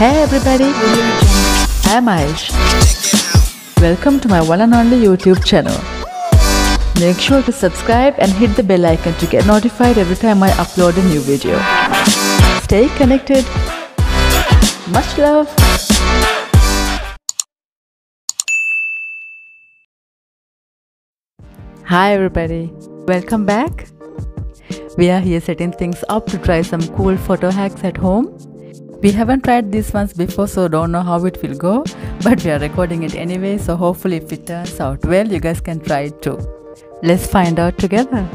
Hey everybody, I am Aish. Welcome to my one and only YouTube channel. Make sure to subscribe and hit the bell icon to get notified every time I upload a new video. Stay connected. Much love. Hi everybody, welcome back. We are here setting things up to try some cool photo hacks at home. We haven't tried these ones before, so don't know how it will go, but we are recording it anyway, so hopefully if it turns out well, you guys can try it too. Let's find out together.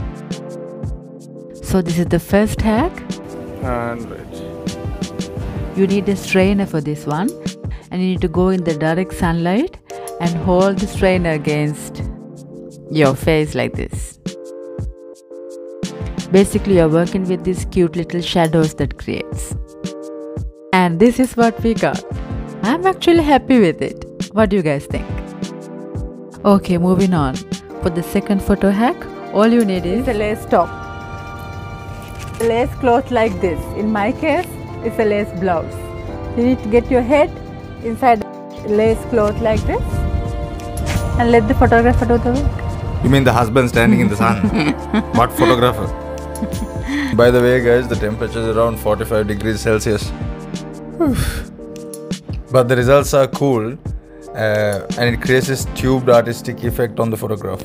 So this is the first hack. And wait. You need a strainer for this one, and you need to go in the direct sunlight and hold the strainer against your face like this. Basically you're working with these cute little shadows that creates. And this is what we got. I'm actually happy with it. What do you guys think? Okay, moving on. For the second photo hack, all you need is a lace top. A lace cloth like this. In my case, it's a lace blouse. You need to get your head inside a lace cloth like this and let the photographer do the work. You mean the husband standing in the sun? What photographer? By the way guys, the temperature is around 45 degrees Celsius. But the results are cool and it creates this tubed artistic effect on the photograph.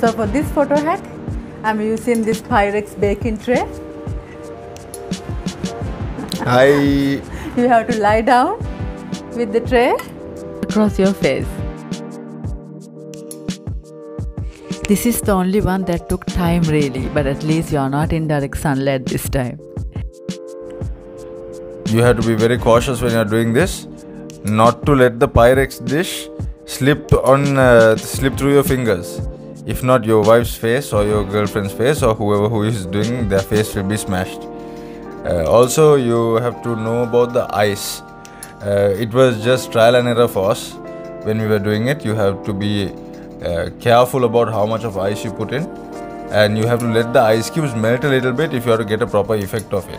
So for this photo hack, I'm using this Pyrex baking tray. You have to lie down with the tray across your face. This is the only one that took time really, but at least you are not in direct sunlight this time. You have to be very cautious when you are doing this, not to let the Pyrex dish slip through your fingers. If not, your wife's face or your girlfriend's face or whoever who is doing, their face will be smashed. Also, you have to know about the ice. It was just trial and error for us when we were doing it. You have to be careful about how much of ice you put in, and you have to let the ice cubes melt a little bit if you are to get a proper effect of it.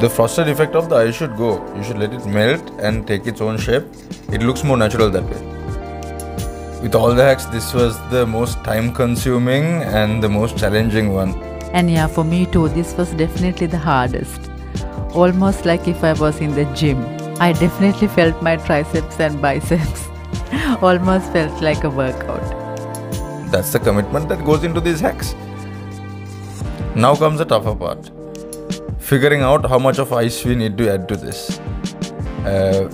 The frosted effect of the ice should go. You should let it melt and take its own shape. It looks more natural that way. With all the hacks, this was the most time consuming and the most challenging one. And yeah, for me too, this was definitely the hardest. Almost like if I was in the gym. I definitely felt my triceps and biceps. Almost felt like a workout. That's the commitment that goes into these hacks. Now comes the tougher part. Figuring out how much of ice we need to add to this.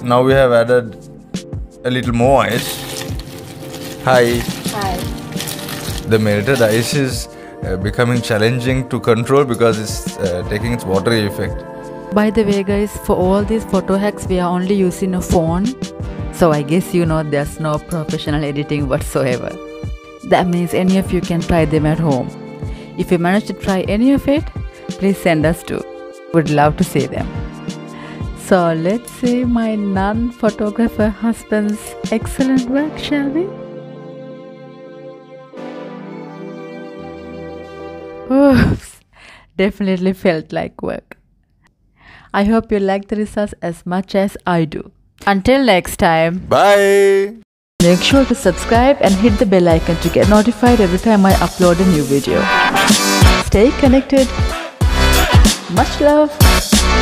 Now we have added a little more ice. Hi. The melted ice is becoming challenging to control because it's taking its watery effect. By the way guys, for all these photo hacks we are only using a phone. So I guess you know there's no professional editing whatsoever. That means any of you can try them at home. If you manage to try any of it, please send us too. Would love to see them. So let's see my non-photographer husband's excellent work, shall we? Oops, definitely felt like work. I hope you like the results as much as I do. Until next time, bye. Make sure to subscribe and hit the bell icon to get notified every time I upload a new video. Stay connected. Much love.